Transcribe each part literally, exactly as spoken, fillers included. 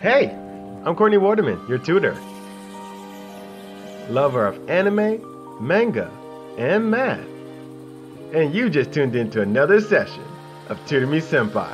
Hey, I'm Courtney Waterman, your tutor. Lover of anime, manga, and math. And you just tuned into another session of Tutor Me Senpai.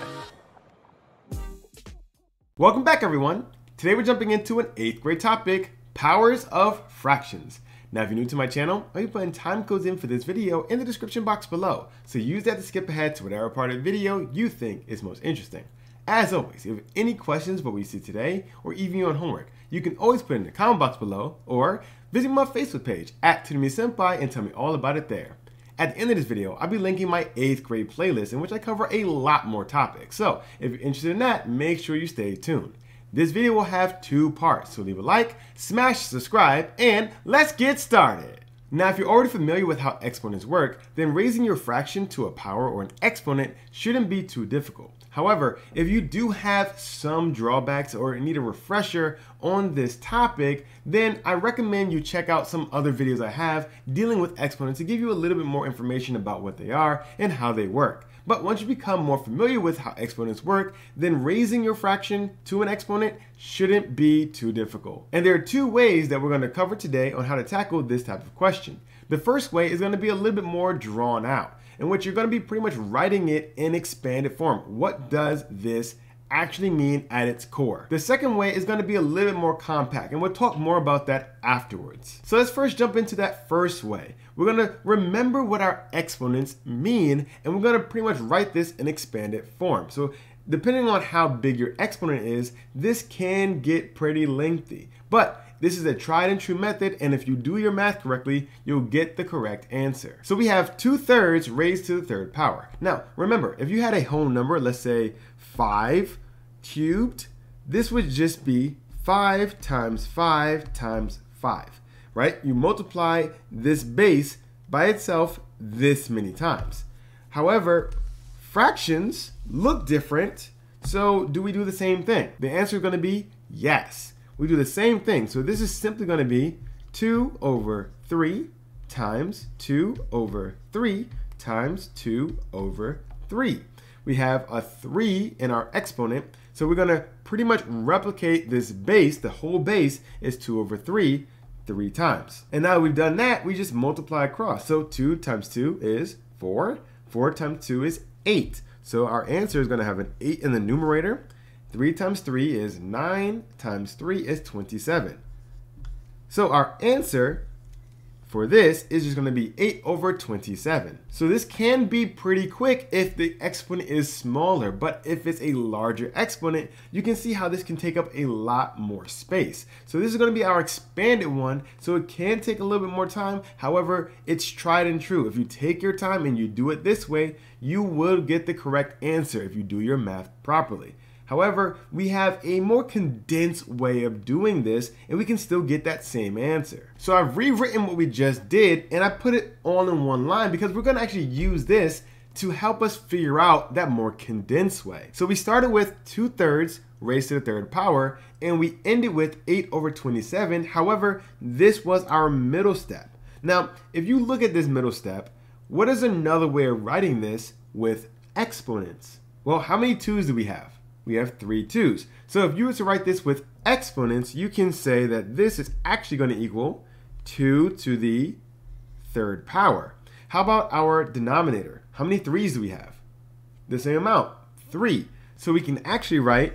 Welcome back, everyone. Today we're jumping into an eighth grade topic, powers of fractions. Now, if you're new to my channel, I'll be putting time codes in for this video in the description box below, so use that to skip ahead to whatever part of the video you think is most interesting. As always, if you have any questions about what you see today, or even your own homework, you can always put it in the comment box below, or visit my Facebook page, at Tutor Me Senpai, and tell me all about it there. At the end of this video, I'll be linking my eighth grade playlist in which I cover a lot more topics, so if you're interested in that, make sure you stay tuned. This video will have two parts, so leave a like, smash subscribe, and let's get started! Now, if you're already familiar with how exponents work, then raising your fraction to a power or an exponent shouldn't be too difficult. However, if you do have some drawbacks or need a refresher on this topic, then I recommend you check out some other videos I have dealing with exponents to give you a little bit more information about what they are and how they work. But once you become more familiar with how exponents work, then raising your fraction to an exponent shouldn't be too difficult. And there are two ways that we're going to cover today on how to tackle this type of question. The first way is going to be a little bit more drawn out, in which you're going to be pretty much writing it in expanded form. What does this actually mean at its core? The second way is going to be a little bit more compact, and we'll talk more about that afterwards. So let's first jump into that first way. We're going to remember what our exponents mean, and we're going to pretty much write this in expanded form. So depending on how big your exponent is, this can get pretty lengthy, but this is a tried and true method, and if you do your math correctly, you'll get the correct answer. So we have two thirds raised to the third power. Now, remember, if you had a whole number, let's say five cubed, this would just be five times five times five, right? You multiply this base by itself this many times. However, fractions look different, so do we do the same thing? The answer is going to be yes. We do the same thing. So this is simply going to be two over three times two over three times two over three. We have a three in our exponent. So we're going to pretty much replicate this base. The whole base is two over three, three times. And now that we've done that, we just multiply across. So two times two is four. four times two is eight. So our answer is going to have an eight in the numerator. three times three is nine, times three is twenty-seven. So our answer for this is just going to be eight over twenty-seven. So this can be pretty quick if the exponent is smaller, but if it's a larger exponent, you can see how this can take up a lot more space. So this is going to be our expanded one, so it can take a little bit more time. However, it's tried and true. If you take your time and you do it this way, you will get the correct answer if you do your math properly. However, we have a more condensed way of doing this, and we can still get that same answer. So I've rewritten what we just did, and I put it all in one line because we're going to actually use this to help us figure out that more condensed way. So we started with two thirds raised to the third power, and we ended with eight over twenty-seven. However, this was our middle step. Now, if you look at this middle step, what is another way of writing this with exponents? Well, how many twos do we have? We have three twos. So if you were to write this with exponents, you can say that this is actually going to equal two to the third power. How about our denominator? How many threes do we have? The same amount, three. So we can actually write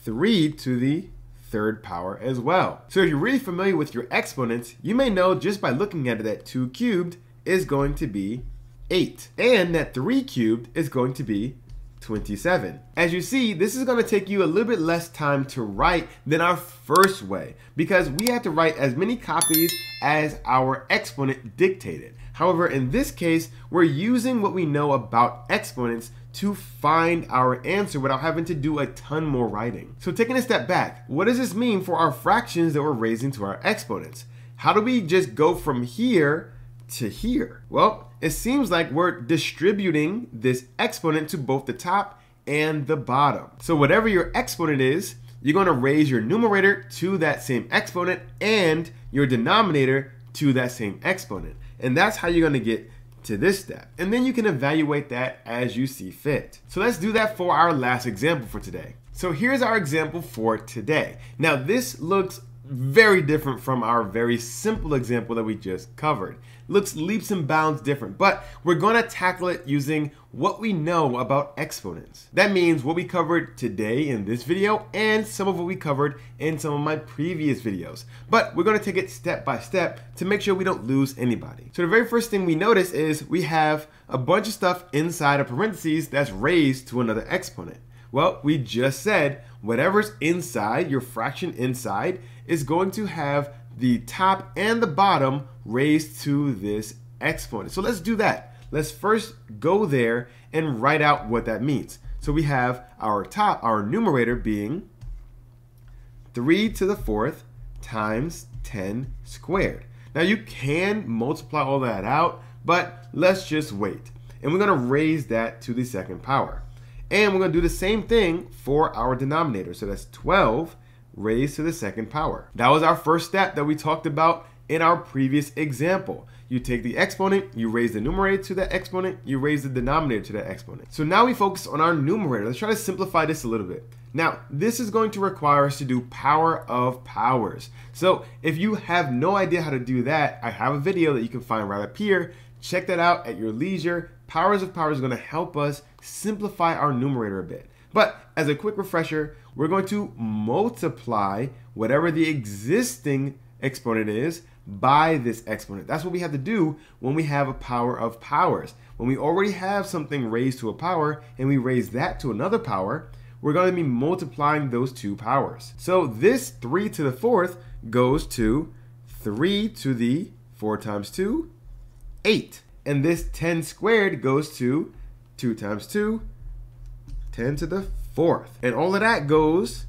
three to the third power as well. So if you're really familiar with your exponents, you may know just by looking at it that two cubed is going to be eight, and that three cubed is going to be twenty-seven. As you see, this is going to take you a little bit less time to write than our first way because we had to write as many copies as our exponent dictated. However, in this case, we're using what we know about exponents to find our answer without having to do a ton more writing. So taking a step back, what does this mean for our fractions that we're raising to our exponents? How do we just go from here to here? Well, it seems like we're distributing this exponent to both the top and the bottom. So whatever your exponent is, you're going to raise your numerator to that same exponent and your denominator to that same exponent. And that's how you're going to get to this step. And then you can evaluate that as you see fit. So let's do that for our last example for today. So here's our example for today. Now this looks very different from our very simple example that we just covered. Looks leaps and bounds different, but we're gonna tackle it using what we know about exponents. That means what we covered today in this video and some of what we covered in some of my previous videos. But we're gonna take it step by step to make sure we don't lose anybody. So the very first thing we notice is we have a bunch of stuff inside of parentheses that's raised to another exponent. Well, we just said whatever's inside, your fraction inside, is going to have the top and the bottom raised to this exponent. So let's do that. Let's first go there and write out what that means. So we have our top, our numerator being three to the fourth times ten squared. Now you can multiply all that out, but let's just wait. And we're gonna raise that to the second power. And we're gonna do the same thing for our denominator. So that's twelve raised to the second power. That was our first step that we talked about in our previous example. You take the exponent, you raise the numerator to that exponent, you raise the denominator to that exponent. So now we focus on our numerator. Let's try to simplify this a little bit. Now, this is going to require us to do power of powers. So if you have no idea how to do that, I have a video that you can find right up here. Check that out at your leisure. Powers of powers is going to help us simplify our numerator a bit. But as a quick refresher, we're going to multiply whatever the existing exponent is by this exponent. That's what we have to do when we have a power of powers. When we already have something raised to a power and we raise that to another power, we're going to be multiplying those two powers. So this three to the fourth goes to three to the four times two, eight. And this ten squared goes to two times two, ten to the fourth. And all of that goes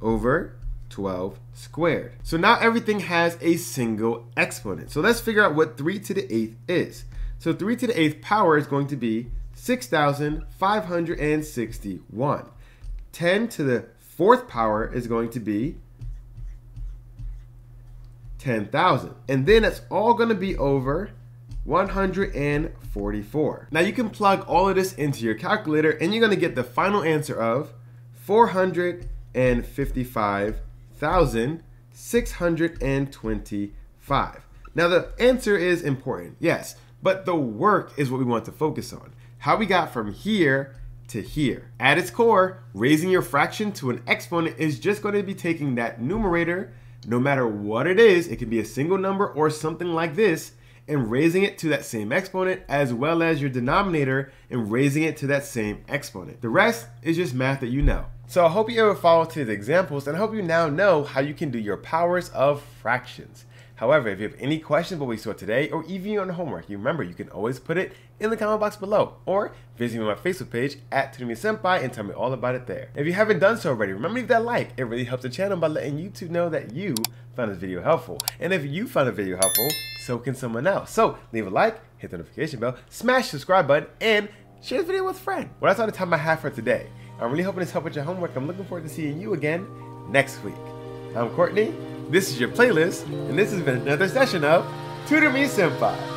over twelve squared. So now everything has a single exponent. So let's figure out what three to the eighth is. So three to the eighth power is going to be six thousand five hundred sixty-one. ten to the fourth power is going to be ten thousand. And then it's all going to be over one hundred forty-four. Now you can plug all of this into your calculator and you're gonna get the final answer of four hundred fifty-five thousand six hundred twenty-five. Now the answer is important, yes, but the work is what we want to focus on. How we got from here to here. At its core, raising your fraction to an exponent is just going to be taking that numerator, no matter what it is, it can be a single number or something like this, and raising it to that same exponent, as well as your denominator and raising it to that same exponent. The rest is just math that you know. So I hope you ever followed today's examples and I hope you now know how you can do your powers of fractions. However, if you have any questions about what we saw today or even your own homework, you remember you can always put it in the comment box below or visit me on my Facebook page at Tutor Me Senpai and tell me all about it there. If you haven't done so already, remember to leave that like. It really helps the channel by letting YouTube know that you found this video helpful. And if you found the video helpful, so can someone else. So leave a like, hit the notification bell, smash the subscribe button, and share this video with a friend. Well, that's all the time I have for today. I'm really hoping this helped with your homework. I'm looking forward to seeing you again next week. I'm Courtney. This is your playlist, and this has been another session of Tutor Me Senpai.